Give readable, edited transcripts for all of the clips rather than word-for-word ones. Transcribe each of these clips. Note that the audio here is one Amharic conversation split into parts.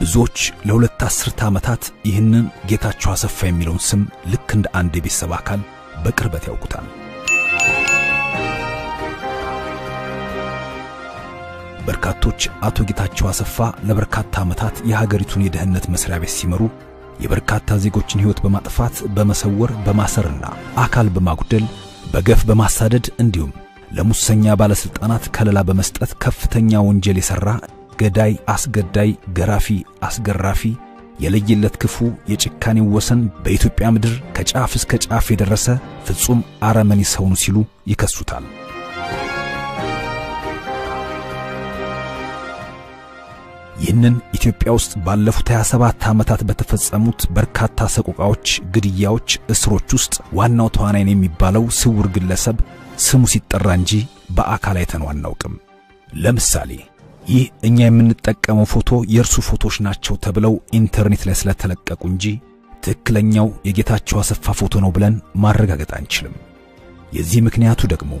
ብዙዎች ለሁለት አስርት ዓመታት ይህንን ጌታቸው አሰፋ የሚለውን ስም ልክ እንደ አንድ ቤተሰብ አካል በቅርበት ያውቁታል። በርካቶች አቶ ጌታቸው አሰፋ ለበርካታ ዓመታት የሀገሪቱን የደህንነት መስሪያ ቤት ሲመሩ የበርካታ ዜጎችን ሕይወት በማጥፋት በመሰወር በማሰርና አካል በማጉደል በገፍ በማሳደድ እንዲሁም ለሙሰኛ ባለስልጣናት ከለላ በመስጠት ከፍተኛ ወንጀል የሰራ ገዳይ አስገዳይ ገራፊ አስገራፊ የለየለት ክፉ የጭካኔ ወሰን በኢትዮጵያ ምድር ከጫፍ እስከ ጫፍ የደረሰ ፍጹም አረመኔ ሰው ነው ሲሉ ይከሱታል። ይህንን ኢትዮጵያ ውስጥ ባለፉት 27 ዓመታት በተፈጸሙት በርካታ ሰቆቃዎች፣ ግድያዎች፣ እስሮች ውስጥ ዋናው ተዋናይ የሚባለው ስውር ግለሰብ ስሙ ሲጠራ እንጂ በአካል አይተነው አናውቅም። ለምሳሌ ይህ እኛ የምንጠቀመው ፎቶ የእርሱ ፎቶዎች ናቸው ተብለው ኢንተርኔት ላይ ስለተለቀቁ እንጂ ትክክለኛው የጌታቸው አሰፋ ፎቶ ነው ብለን ማረጋገጥ አንችልም። የዚህ ምክንያቱ ደግሞ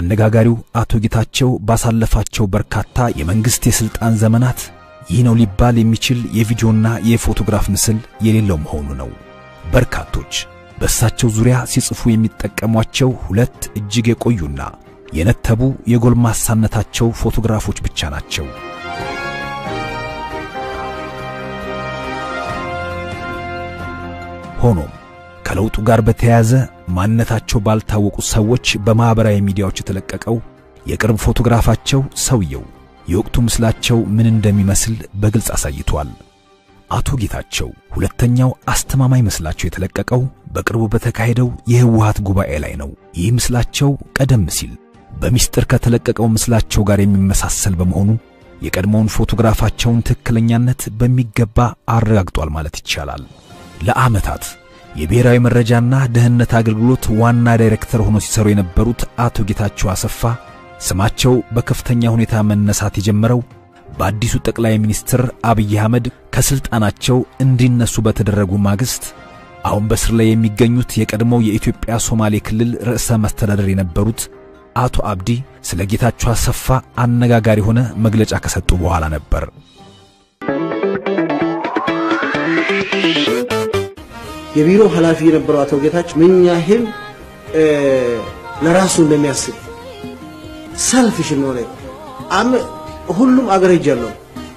አነጋጋሪው አቶ ጌታቸው ባሳለፋቸው በርካታ የመንግስት የስልጣን ዘመናት ይህ ነው ሊባል የሚችል የቪዲዮና የፎቶግራፍ ምስል የሌለው መሆኑ ነው። በርካቶች በሳቸው ዙሪያ ሲጽፉ የሚጠቀሟቸው ሁለት እጅግ የቆዩና የነተቡ የጎልማሳነታቸው ፎቶግራፎች ብቻ ናቸው። ሆኖም ከለውጡ ጋር በተያያዘ ማንነታቸው ባልታወቁ ሰዎች በማህበራዊ ሚዲያዎች ተለቀቀው የቅርብ ፎቶግራፋቸው ሰውየው የወቅቱ ምስላቸው ምን እንደሚመስል በግልጽ አሳይቷል። አቶ ጌታቸው ሁለተኛው አስተማማኝ ምስላቸው የተለቀቀው በቅርቡ በተካሄደው የህወሓት ጉባኤ ላይ ነው። ይህ ምስላቸው ቀደም ሲል በሚስጥር ከተለቀቀው ምስላቸው ጋር የሚመሳሰል በመሆኑ የቀድሞውን ፎቶግራፋቸውን ትክክለኛነት በሚገባ አረጋግጧል ማለት ይቻላል። ለአመታት የብሔራዊ መረጃና ደህንነት አገልግሎት ዋና ዳይሬክተር ሆኖ ሲሰሩ የነበሩት አቶ ጌታቸው አሰፋ ስማቸው በከፍተኛ ሁኔታ መነሳት የጀመረው በአዲሱ ጠቅላይ ሚኒስትር አብይ አህመድ ከስልጣናቸው እንዲነሱ በተደረጉ ማግስት አሁን በስር ላይ የሚገኙት የቀድሞው የኢትዮጵያ ሶማሌ ክልል ርዕሰ መስተዳድር የነበሩት አቶ አብዲ ስለ ጌታቸው አሰፋ አነጋጋሪ ሆነ መግለጫ ከሰጡ በኋላ ነበር። የቢሮ ኃላፊ የነበረው አቶ ጌታቸው ምን ያህል ለራሱ እንደሚያስብ ሰልፊሽ ነው ነው ሁሉም አገር ይጀለው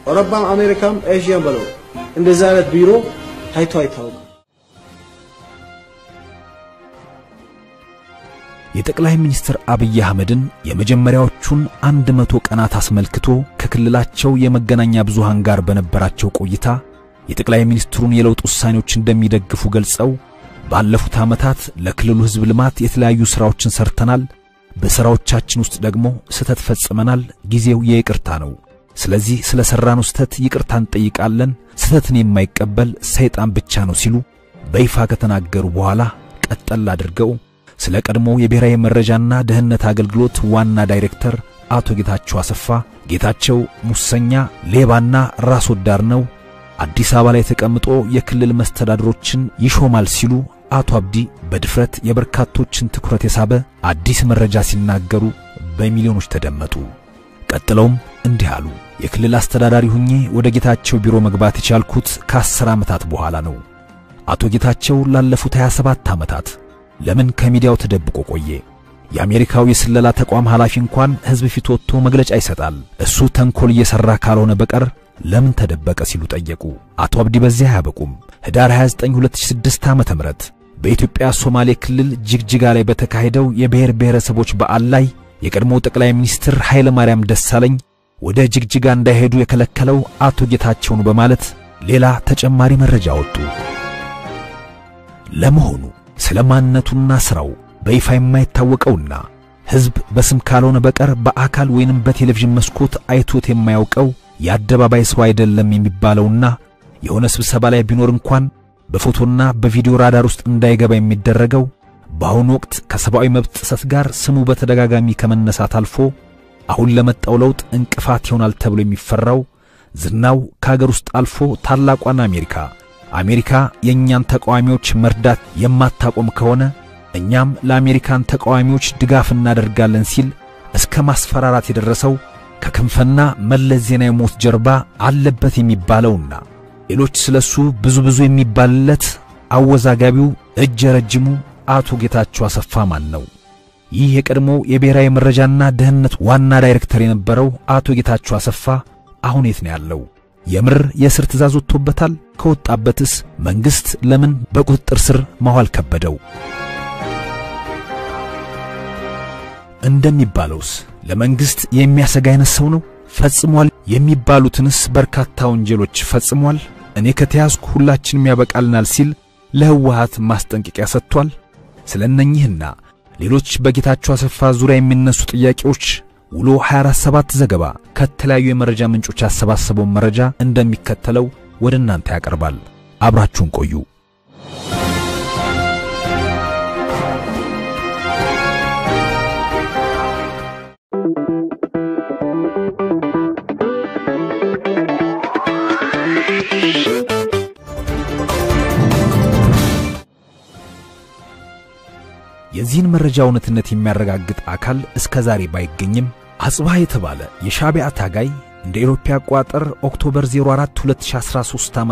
አውሮፓም አሜሪካም ኤዥያም ባለው እንደዛ አይነት ቢሮ ታይቶ አይታወቅም። የጠቅላይ ሚኒስትር አብይ አህመድን የመጀመሪያዎቹን 100 ቀናት አስመልክቶ ከክልላቸው የመገናኛ ብዙሃን ጋር በነበራቸው ቆይታ የጠቅላይ ሚኒስትሩን የለውጥ ውሳኔዎች እንደሚደግፉ ገልጸው ባለፉት ዓመታት ለክልሉ ሕዝብ ልማት የተለያዩ ሥራዎችን ሰርተናል፣ በሥራዎቻችን ውስጥ ደግሞ ስህተት ፈጽመናል፣ ጊዜው የይቅርታ ነው። ስለዚህ ስለሰራነው ስህተት ይቅርታን ጠይቃለን፣ ስህተትን የማይቀበል ሰይጣን ብቻ ነው ሲሉ በይፋ ከተናገሩ በኋላ ቀጠል አድርገው ስለ ቀድሞ የብሔራዊ መረጃና ደህንነት አገልግሎት ዋና ዳይሬክተር አቶ ጌታቸው አሰፋ ጌታቸው ሙሰኛ ሌባና ራስ ወዳድ ነው፣ አዲስ አበባ ላይ ተቀምጦ የክልል መስተዳድሮችን ይሾማል ሲሉ አቶ አብዲ በድፍረት የበርካቶችን ትኩረት የሳበ አዲስ መረጃ ሲናገሩ በሚሊዮኖች ተደመጡ። ቀጥለውም እንዲህ አሉ። የክልል አስተዳዳሪ ሆኜ ወደ ጌታቸው ቢሮ መግባት የቻልኩት ከ10 ዓመታት በኋላ ነው። አቶ ጌታቸው ላለፉት 27 ዓመታት ለምን ከሚዲያው ተደብቆ ቆየ? የአሜሪካው የስለላ ተቋም ኃላፊ እንኳን ህዝብ ፊት ወጥቶ መግለጫ ይሰጣል፣ እሱ ተንኮል እየሰራ ካልሆነ በቀር ለምን ተደበቀ ሲሉ ጠየቁ። አቶ አብዲ በዚያ ያበቁም። ህዳር 29 2006 ዓ.ም በኢትዮጵያ ሶማሌ ክልል ጅግጅጋ ላይ በተካሄደው የብሔር ብሔረሰቦች በዓል ላይ የቀድሞው ጠቅላይ ሚኒስትር ኃይለ ማርያም ደሳለኝ ወደ ጅግጅጋ እንዳይሄዱ የከለከለው አቶ ጌታቸውን በማለት ሌላ ተጨማሪ መረጃ አወጡ። ለመሆኑ ስለማንነቱና ስራው በይፋ የማይታወቀውና ህዝብ በስም ካልሆነ በቀር በአካል ወይንም በቴሌቪዥን መስኮት አይቶት የማያውቀው ያደባባይ ሰው አይደለም የሚባለውና የሆነ ስብሰባ ላይ ቢኖር እንኳን በፎቶና በቪዲዮ ራዳር ውስጥ እንዳይገባ የሚደረገው በአሁኑ ወቅት ከሰብአዊ መብት ጥሰት ጋር ስሙ በተደጋጋሚ ከመነሳት አልፎ አሁን ለመጣው ለውጥ እንቅፋት ይሆናል ተብሎ የሚፈራው ዝናው ከሀገር ውስጥ አልፎ ታላቋን አሜሪካ የኛን ተቃዋሚዎች መርዳት የማታቆም ከሆነ እኛም ለአሜሪካን ተቃዋሚዎች ድጋፍ እናደርጋለን ሲል እስከ ማስፈራራት የደረሰው ከከንፈና መለስ ዜናዊ ሞት ጀርባ አለበት የሚባለውና ሌሎች ስለሱ ብዙ የሚባልለት አወዛጋቢው እጀረጅሙ አቶ ጌታቸው አሰፋ ማን ነው? ይህ የቀድሞ የብሔራዊ መረጃና ደህንነት ዋና ዳይሬክተር የነበረው አቶ ጌታቸው አሰፋ አሁን የት ነው ያለው? የምር የስር ትዛዝ ወጥቶበታል? ከወጣበትስ መንግስት ለምን በቁጥጥር ስር ማዋል ከበደው? እንደሚባለውስ ለመንግስት የሚያሰጋይነ ሰው ነው? ፈጽሟል የሚባሉትንስ በርካታ ወንጀሎች ፈጽሟል? እኔ ከተያዝኩ ሁላችንም ያበቃልናል ሲል ለህወሓት ማስጠንቀቂያ ሰጥቷል? ስለነኚህና ሌሎች በጌታቸው አሰፋ ዙሪያ የሚነሱ ጥያቄዎች ውሎ 24/7 ዘገባ ከተለያዩ የመረጃ ምንጮች አሰባሰበው መረጃ እንደሚከተለው ወደናንተ ያቀርባል። አብራችሁን ቆዩ። የዚህን መረጃ እውነትነት የሚያረጋግጥ አካል እስከ ዛሬ ባይገኝም አጽባ የተባለ የሻቢያ ታጋይ እንደ ኢትዮጵያ አቋጠር ኦክቶበር 04 2013 ዓ.ም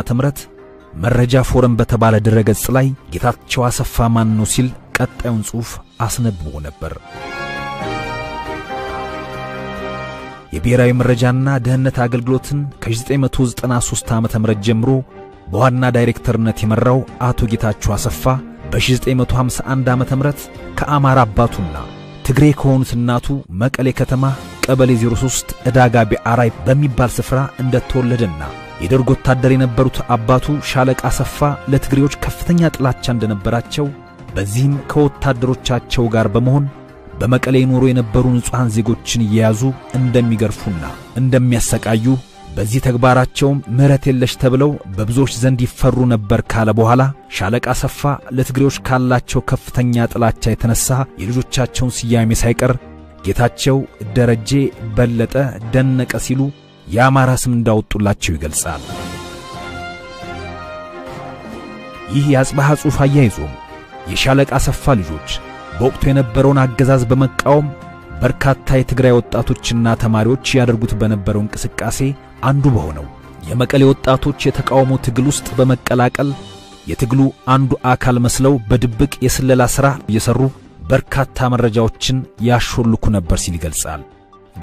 መረጃ ፎረም በተባለ ድረገጽ ላይ ጌታቸው አሰፋ ማን ነው ሲል ቀጣዩን ጽሑፍ አስነብቦ ነበር። የብሔራዊ መረጃና ደህንነት አገልግሎትን ከ1993 ዓ.ም ጀምሮ በዋና ዳይሬክተርነት የመራው አቶ ጌታቸው አሰፋ በ1951 ዓመተ ምህረት ከአማራ አባቱና ትግሬ ከሆኑት እናቱ መቀሌ ከተማ ቀበሌ 03 እዳጋቢ አራይ በሚባል ስፍራ እንደተወለደና የደርግ ወታደር የነበሩት አባቱ ሻለቃ አሰፋ ለትግሬዎች ከፍተኛ ጥላቻ እንደነበራቸው በዚህም ከወታደሮቻቸው ጋር በመሆን በመቀሌ ኖሮ የነበሩ ንጹሃን ዜጎችን እየያዙ እንደሚገርፉና እንደሚያሰቃዩ በዚህ ተግባራቸው ምህረት የለሽ ተብለው በብዙዎች ዘንድ ይፈሩ ነበር ካለ በኋላ ሻለቃ አሰፋ ለትግሬዎች ካላቸው ከፍተኛ ጥላቻ የተነሳ የልጆቻቸውን ስያሜ ሳይቀር ጌታቸው፣ ደረጀ፣ በለጠ፣ ደነቀ ሲሉ የአማራ ስም እንዳወጡላቸው ይገልጻል። ይህ የአጽባህ ጽሑፍ አያይዞም የሻለቃ አሰፋ ልጆች በወቅቱ የነበረውን አገዛዝ በመቃወም በርካታ የትግራይ ወጣቶችና ተማሪዎች ያደርጉት በነበረው እንቅስቃሴ አንዱ በሆነው የመቀሌ ወጣቶች የተቃውሞ ትግል ውስጥ በመቀላቀል የትግሉ አንዱ አካል መስለው በድብቅ የስለላ ሥራ እየሰሩ በርካታ መረጃዎችን ያሾልኩ ነበር ሲል ይገልጻል።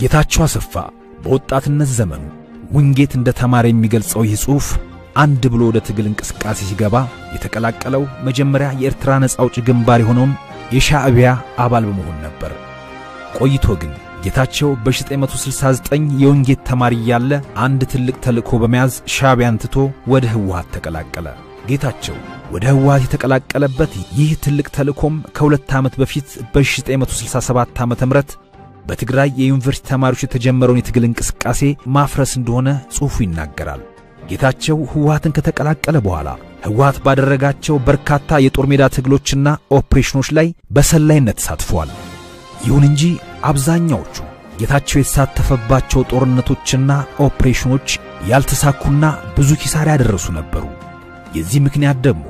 ጌታቸው አሰፋ በወጣትነት ዘመኑ ወንጌት እንደተማረ የሚገልጸው ይህ ጽሑፍ አንድ ብሎ ወደ ትግል እንቅስቃሴ ሲገባ የተቀላቀለው መጀመሪያ የኤርትራ ነፃ አውጪ ግንባር የሆነውን የሻዕቢያ አባል በመሆን ነበር። ቆይቶ ግን ጌታቸው በ1969 የወንጌት ተማሪ ያለ አንድ ትልቅ ተልእኮ በመያዝ ሻቢያን ትቶ ወደ ህወሓት ተቀላቀለ። ጌታቸው ወደ ህወሓት የተቀላቀለበት ይህ ትልቅ ተልእኮም ከ2 ዓመት በፊት በ1967 ዓ.ም በትግራይ የዩኒቨርሲቲ ተማሪዎች የተጀመረውን የትግል እንቅስቃሴ ማፍረስ እንደሆነ ጽሑፉ ይናገራል። ጌታቸው ህወሓትን ከተቀላቀለ በኋላ ህወሓት ባደረጋቸው በርካታ የጦር ሜዳ ትግሎችና ኦፕሬሽኖች ላይ በሰላይነት ተሳትፏል። ይሁን እንጂ አብዛኛዎቹ ጌታቸው የተሳተፈባቸው ጦርነቶችና ኦፕሬሽኖች ያልተሳኩና ብዙ ኪሳራ ያደረሱ ነበሩ። የዚህ ምክንያት ደግሞ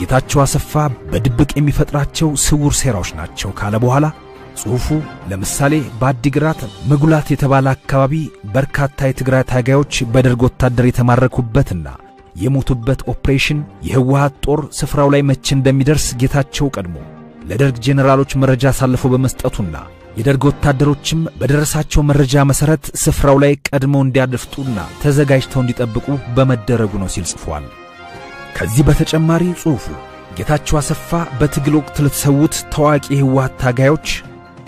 ጌታቸው አሰፋ በድብቅ የሚፈጥራቸው ስውር ሴራዎች ናቸው ካለ በኋላ ጽሑፉ ለምሳሌ በአዲግራት መጉላት የተባለ አካባቢ በርካታ የትግራይ ታጋዮች በደርግ ወታደር የተማረኩበትና የሞቱበት ኦፕሬሽን የህወሓት ጦር ስፍራው ላይ መቼ እንደሚደርስ ጌታቸው ቀድሞ ለደርግ ጄኔራሎች መረጃ አሳልፎ በመስጠቱና የደርግ ወታደሮችም በደረሳቸው መረጃ መሰረት ስፍራው ላይ ቀድመው እንዲያደፍጡና ተዘጋጅተው እንዲጠብቁ በመደረጉ ነው ሲል ጽፏል። ከዚህ በተጨማሪ ጽሑፉ ጌታቸው አሰፋ በትግል ወቅት ለተሰዉት ታዋቂ የህወሓት ታጋዮች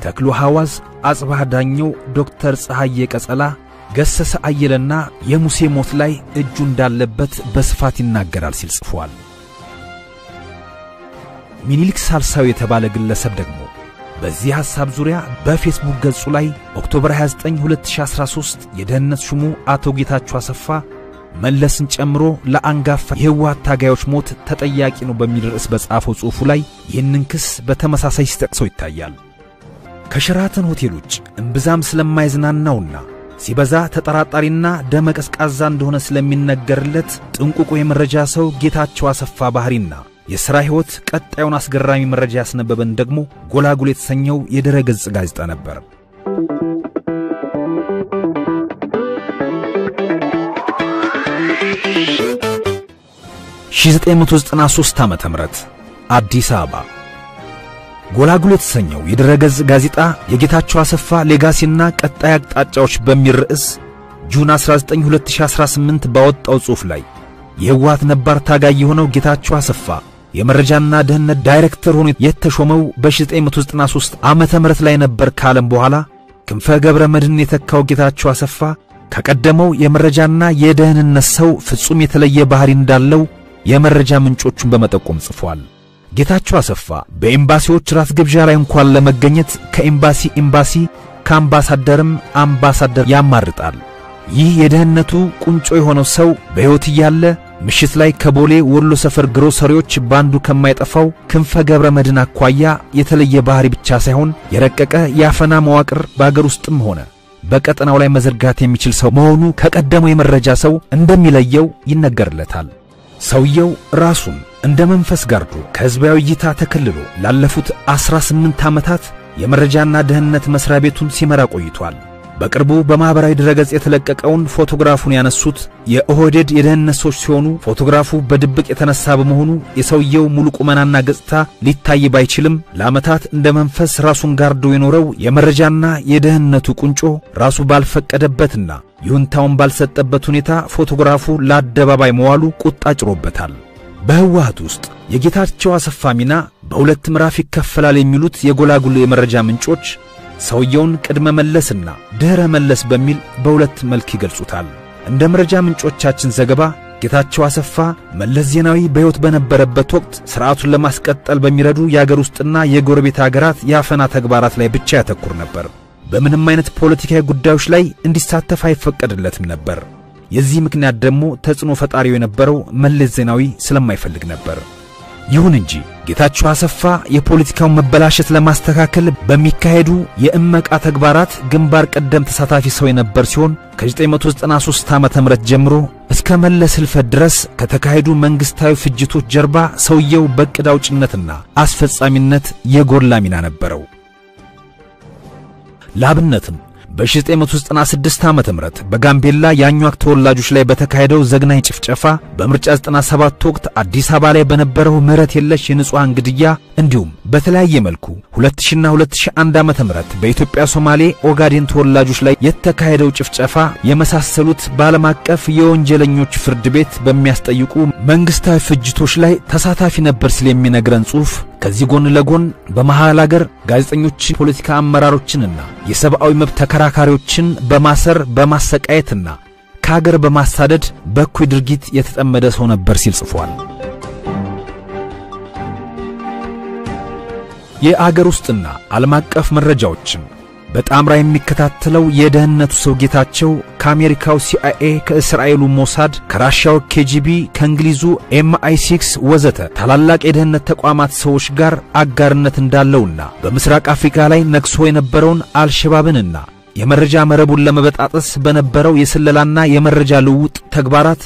ተክሎ ሐዋዝ፣ አጽባህ ዳኘው፣ ዶክተር ፀሐዬ ቀጸላ፣ ገሰሰ አየለና የሙሴ ሞት ላይ እጁ እንዳለበት በስፋት ይናገራል ሲል ጽፏል። ሚኒሊክ ሳልሳዊ የተባለ ግለሰብ ደግሞ በዚህ ሐሳብ ዙሪያ በፌስቡክ ገጹ ላይ ኦክቶበር 29 2013 የደህንነት ሹሙ አቶ ጌታቸው አሰፋ መለስን ጨምሮ ለአንጋፋ የህወሓት ታጋዮች ሞት ተጠያቂ ነው በሚል ርዕስ በጻፈው ጽሑፉ ላይ ይህንን ክስ በተመሳሳይ ሲጠቅሰው ይታያል። ከሽራተን ሆቴል ውጭ እንብዛም ስለማይዝናናውና ሲበዛ ተጠራጣሪና ደመቀስቃዛ እንደሆነ ስለሚነገርለት ጥንቁቁ የመረጃ ሰው ጌታቸው አሰፋ ባህሪና የሥራ ሕይወት ቀጣዩን አስገራሚ መረጃ ያስነበበን ደግሞ ጎላጉል የተሰኘው የድረገጽ ጋዜጣ ነበር። ሺ993 ዓመተ ምህረት አዲስ አበባ ጎላጉል የተሰኘው የድረገጽ ጋዜጣ የጌታቸው አሰፋ ሌጋሲና ቀጣይ አቅጣጫዎች በሚል ርዕስ ጁን 19 2018 ባወጣው ጽሑፍ ላይ የህወሓት ነባር ታጋይ የሆነው ጌታቸው አሰፋ የመረጃና ደህንነት ዳይሬክተር ሆኖ የተሾመው በ1993 ዓመተ ምህረት ላይ ነበር ካለም በኋላ ክንፈ ገብረ መድህን የተካው ጌታቸው አሰፋ ከቀደመው የመረጃና የደህንነት ሰው ፍጹም የተለየ ባህሪ እንዳለው የመረጃ ምንጮቹን በመጠቆም ጽፏል። ጌታቸው አሰፋ በኤምባሲዎች ራስ ግብዣ ላይ እንኳን ለመገኘት ከኤምባሲ ካምባሳደርም አምባሳደር ያማርጣል። ይህ የደህንነቱ ቁንጮ የሆነው ሰው በህይወት ያለ ምሽት ላይ ከቦሌ ወሎ ሰፈር ግሮሰሪዎች ባንዱ ከመያጠፋው ክንፈ ገብረ መድህን አኳያ የተለየ ባህሪ ብቻ ሳይሆን የረቀቀ ያፈና መዋቅር ባገር ውስጥም ሆነ በቀጠናው ላይ መዘርጋት የሚችል ሰው መሆኑ ከቀደመው የመረጃ ሰው እንደሚለየው ይነገርለታል። ሰውየው ራሱን እንደ መንፈስ ጋርዶ ከህዝባዊ ይታ ተከልሎ ላለፉት 18 ዓመታት የመረጃና ደህንነት መስሪያ ቤቱን ሲመራ ቆይቷል። በቅርቡ በማህበራዊ ድረገጽ የተለቀቀውን ፎቶግራፉን ያነሱት የኦህዴድ የደህንነት ሰዎች ሲሆኑ ፎቶግራፉ በድብቅ የተነሳ በመሆኑ የሰውየው ሙሉ ቁመናና ገጽታ ሊታይ ባይችልም ለዓመታት እንደ መንፈስ ራሱን ጋርዶ የኖረው የመረጃና የደህንነቱ ቁንጮ ራሱ ባልፈቀደበትና ይሁንታውን ባልሰጠበት ሁኔታ ፎቶግራፉ ለአደባባይ መዋሉ ቁጣ ጭሮበታል። በህወሓት ውስጥ የጌታቸው አሰፋ ሚና በሁለት ምዕራፍ ይከፈላል የሚሉት የጎላጉል የመረጃ ምንጮች ሰውየውን ቅድመ መለስና ድህረ መለስ በሚል በሁለት መልክ ይገልጹታል። እንደ መረጃ ምንጮቻችን ዘገባ ጌታቸው አሰፋ መለስ ዜናዊ በህይወት በነበረበት ወቅት ስርዓቱን ለማስቀጠል በሚረዱ የሀገር ውስጥና የጎረቤት ሀገራት ያፈና ተግባራት ላይ ብቻ ያተኩር ነበር። በምንም አይነት ፖለቲካዊ ጉዳዮች ላይ እንዲሳተፍ አይፈቀድለትም ነበር። የዚህ ምክንያት ደግሞ ተጽኖ ፈጣሪው የነበረው መለስ ዜናዊ ስለማይፈልግ ነበር። ይሁን እንጂ ጌታቸው አሰፋ የፖለቲካውን መበላሸት ለማስተካከል በሚካሄዱ የእመቃ ተግባራት ግንባር ቀደም ተሳታፊ ሰው የነበር ሲሆን ከ1993 ዓመተ ምህረት ጀምሮ እስከ መለስ ህልፈት ድረስ ከተካሄዱ መንግስታዊ ፍጅቶች ጀርባ ሰውየው በቅድ አውጭነትና አስፈጻሚነት የጎላ ሚና ነበረው። ላብነትም በ1996 ዓመተ ምህረት በጋምቤላ ያኛው ተወላጆች ላይ በተካሄደው ዘግናኝ ጭፍጨፋ በምርጫ 97 ወቅት አዲስ አበባ ላይ በነበረው ምህረት የለሽ የንጹሃን ግድያ እንዲሁም በተለያየ መልኩ 2000ና 2001 ዓመተ ምህረት በኢትዮጵያ ሶማሌ ኦጋዴን ተወላጆች ላይ የተካሄደው ጭፍጨፋ የመሳሰሉት በዓለም አቀፍ የወንጀለኞች ፍርድ ቤት በሚያስጠይቁ መንግስታዊ ፍጅቶች ላይ ተሳታፊ ነበር ስለሚነግረን ጽሑፍ ከዚህ ጎን ለጎን በመሃል ሀገር ጋዜጠኞች፣ ፖለቲካ አመራሮችንና የሰብአዊ መብት ተከራካሪዎችን በማሰር በማሰቃየትና ከሀገር በማሳደድ በኩይ ድርጊት የተጠመደ ሰው ነበር ሲል ጽፏል። የአገር ውስጥና ዓለም አቀፍ መረጃዎችን በጣምራ የሚከታተለው የደህንነቱ ሰው ጌታቸው ከአሜሪካው CIA፣ ከእስራኤሉ ሞሳድ፣ ከራሻው KGB፣ ከእንግሊዙ MI6 ወዘተ ታላላቅ የደህንነት ተቋማት ሰዎች ጋር አጋርነት እንዳለውና በምስራቅ አፍሪካ ላይ ነክሶ የነበረውን አልሸባብንና የመረጃ መረቡን ለመበጣጠስ በነበረው የስለላና የመረጃ ልውውጥ ተግባራት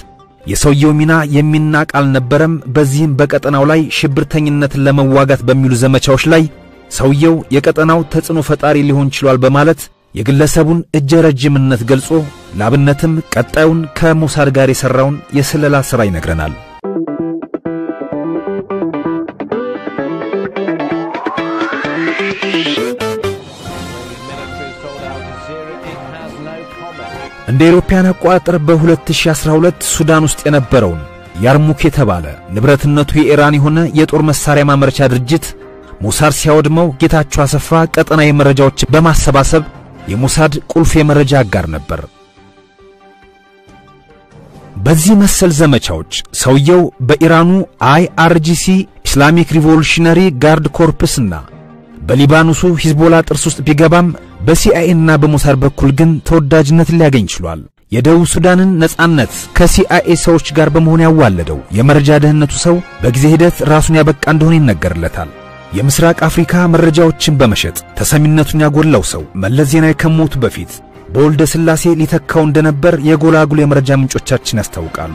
የሰውየው ሚና የሚናቅ አልነበረም። በዚህም በቀጠናው ላይ ሽብርተኝነትን ለመዋጋት በሚሉ ዘመቻዎች ላይ ሰውየው የቀጠናው ተጽኖ ፈጣሪ ሊሆን ይችላል በማለት የግለሰቡን እጀረጅምነት ገልጾ ላብነትም ቀጣዩን ከሞሳድ ጋር የሰራውን የስለላ ሥራ ይነግረናል። እንደ ኢትዮጵያን አቋጥር በ2012 ሱዳን ውስጥ የነበረውን ያርሙክ የተባለ ንብረትነቱ የኢራን የሆነ የጦር መሳሪያ ማምረቻ ድርጅት ሙሳድ ሲያወድመው ጌታቸው አሰፋ ቀጠናዊ መረጃዎች በማሰባሰብ የሙሳድ ቁልፍ የመረጃ አጋር ነበር። በዚህ መሰል ዘመቻዎች ሰውየው በኢራኑ IRGC ኢስላሚክ ሪቮሉሽነሪ ጋርድ ኮርፕስና በሊባኖሱ ሂዝቦላ ጥርስ ውስጥ ቢገባም በCIAና በሙሳድ በኩል ግን ተወዳጅነት ሊያገኝ ችሏል። የደቡብ ሱዳንን ነጻነት ከCIA ሰዎች ጋር በመሆን ያዋለደው የመረጃ ደህንነቱ ሰው በጊዜ ሂደት ራሱን ያበቃ እንደሆነ ይነገርለታል። የምስራቅ አፍሪካ መረጃዎችን በመሸጥ ተሰሚነቱን ያጎላው ሰው መለስ ዜናዊ ከሞቱ በፊት ቦልደ ስላሴ ሊተካው እንደነበር የጎላጉል የመረጃ ምንጮቻችን ያስታውቃሉ።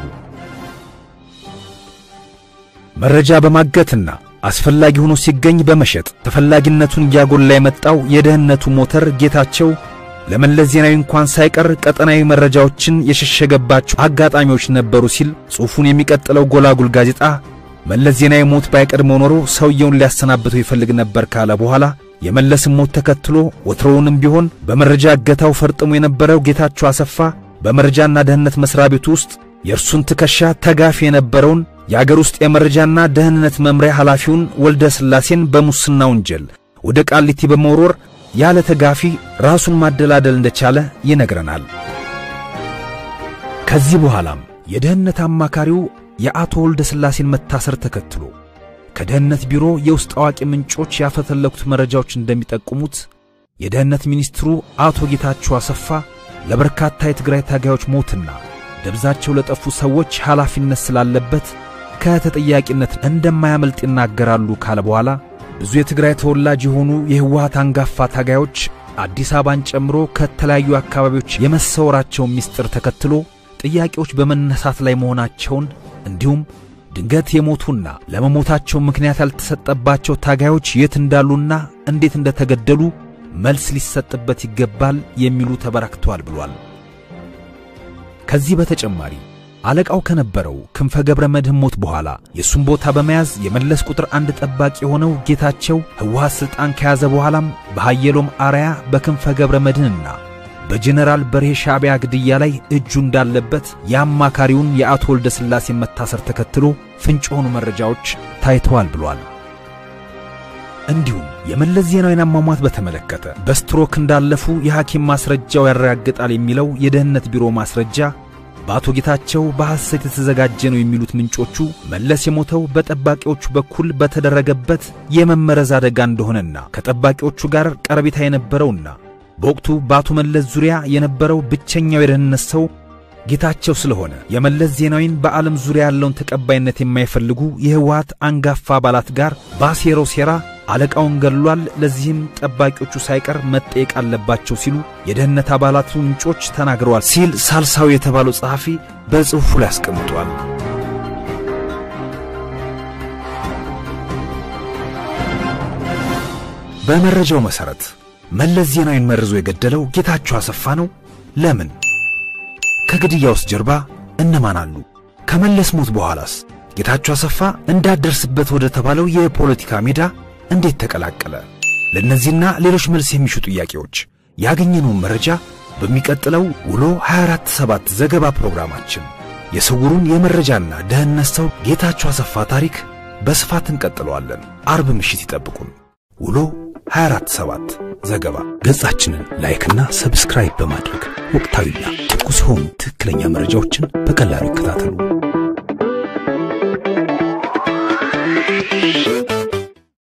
መረጃ በማገትና አስፈላጊ ሆኖ ሲገኝ በመሸጥ ተፈላጊነቱን ያጎላ የመጣው የደህንነቱ ሞተር ጌታቸው ለመለስ ዜናዊ እንኳን ሳይቀር ቀጠናዊ መረጃዎችን የሸሸገባቸው አጋጣሚዎች ነበሩ ሲል ጽሑፉን የሚቀጥለው ጎላጉል ጋዜጣ መለስ ዜናዊ ሞት ባይቀርም ኖሮ ሰውየውን ሊያሰናብተው ይፈልግ ነበር ካለ በኋላ የመለስ ሞት ተከትሎ ወትሮውንም ቢሆን በመረጃ እገታው ፈርጥሞ የነበረው ጌታቸው አሰፋ በመረጃና ደህንነት መስሪያ ቤት ውስጥ የእርሱን ትከሻ ተጋፊ የነበረውን የአገር ውስጥ የመረጃና ደህንነት መምሪያ ኃላፊውን ወልደ ስላሴን በሙስና ወንጀል ወደ ቃሊቲ በመውረር ያለ ተጋፊ ራሱን ማደላደል እንደቻለ ይነግረናል። ከዚህ በኋላም የደህንነት አማካሪው የአቶ ወልደ ስላሴን መታሰር ተከትሎ ከደህንነት ቢሮ የውስጥ አዋቂ ምንጮች ያፈተለኩት መረጃዎች እንደሚጠቁሙት የደህንነት ሚኒስትሩ አቶ ጌታቸው አሰፋ ለበርካታ የትግራይ ታጋዮች ሞትና ደብዛቸው ለጠፉ ሰዎች ኃላፊነት ስላለበት ከተጠያቂነት እንደማያመልጥ ይናገራሉ ካለ በኋላ ብዙ የትግራይ ተወላጅ የሆኑ የህወሓት አንጋፋ ታጋዮች አዲስ አበባን ጨምሮ ከተለያዩ አካባቢዎች የመሰወራቸው ሚስጥር ተከትሎ ጥያቄዎች በመነሳት ላይ መሆናቸውን እንዲሁም ድንገት የሞቱና ለመሞታቸው ምክንያት ያልተሰጠባቸው ታጋዮች የት እንዳሉና እንዴት እንደተገደሉ መልስ ሊሰጥበት ይገባል የሚሉ ተበራክተዋል ብሏል። ከዚህ በተጨማሪ አለቃው ከነበረው ክንፈ ገብረ መድህን ሞት በኋላ የሱን ቦታ በመያዝ የመለስ ቁጥር አንድ ጠባቂ የሆነው ጌታቸው ህወሓት ስልጣን ከያዘ በኋላም በሃየሎም አርያ በክንፈ ገብረ መድህንና በጀነራል በርሄ ሻዕቢያ ግድያ ላይ እጁ እንዳለበት የአማካሪውን የአቶ ወልደ ስላሴ መታሰር ተከትሎ ፍንጭ የሆኑ መረጃዎች ታይተዋል ብሏል። እንዲሁም የመለስ ዜናዊን አሟሟት በተመለከተ በስትሮክ እንዳለፉ የሐኪም ማስረጃው ያረጋግጣል የሚለው የደህንነት ቢሮ ማስረጃ በአቶ ጌታቸው በሐሰት የተዘጋጀ ነው የሚሉት ምንጮቹ መለስ የሞተው በጠባቂዎቹ በኩል በተደረገበት የመመረዝ አደጋ እንደሆነና ከጠባቂዎቹ ጋር ቀረቤታ የነበረውና በወቅቱ በአቶ መለስ ዙሪያ የነበረው ብቸኛው የደህንነት ሰው ጌታቸው ስለሆነ የመለስ ዜናዊን በዓለም ዙሪያ ያለውን ተቀባይነት የማይፈልጉ የህወሓት አንጋፋ አባላት ጋር ባሴረው ሴራ አለቃውን ገድሏል፣ ለዚህም ጠባቂዎቹ ሳይቀር መጠየቅ አለባቸው ሲሉ የደህንነት አባላቱ ምንጮች ተናግረዋል ሲል ሳልሳዊ የተባለው ጸሐፊ በጽሑፉ ላይ አስቀምጧል። በመረጃው መሰረት መለስ ዜናዊን መርዞ የገደለው ጌታቸው አሰፋ ነው። ለምን? ከግድያውስ ጀርባ እነማን አሉ? ከመለስ ሞት በኋላስ ጌታቸው አሰፋ እንዳደርስበት ወደ ተባለው የፖለቲካ ሜዳ እንዴት ተቀላቀለ? ለነዚህና ሌሎች መልስ የሚሹ ጥያቄዎች ያገኘነው መረጃ በሚቀጥለው ውሎ 247 ዘገባ ፕሮግራማችን የስውሩን የመረጃና ደህንነት ሰው ጌታቸው አሰፋ ታሪክ በስፋት እንቀጥለዋለን። አርብ ምሽት ይጠብቁን። ውሎ 247 ዘገባ ገጻችንን ላይክና ሰብስክራይብ በማድረግ ወቅታዊና ትኩስ የሆኑ ትክክለኛ መረጃዎችን በቀላሉ ይከታተሉ።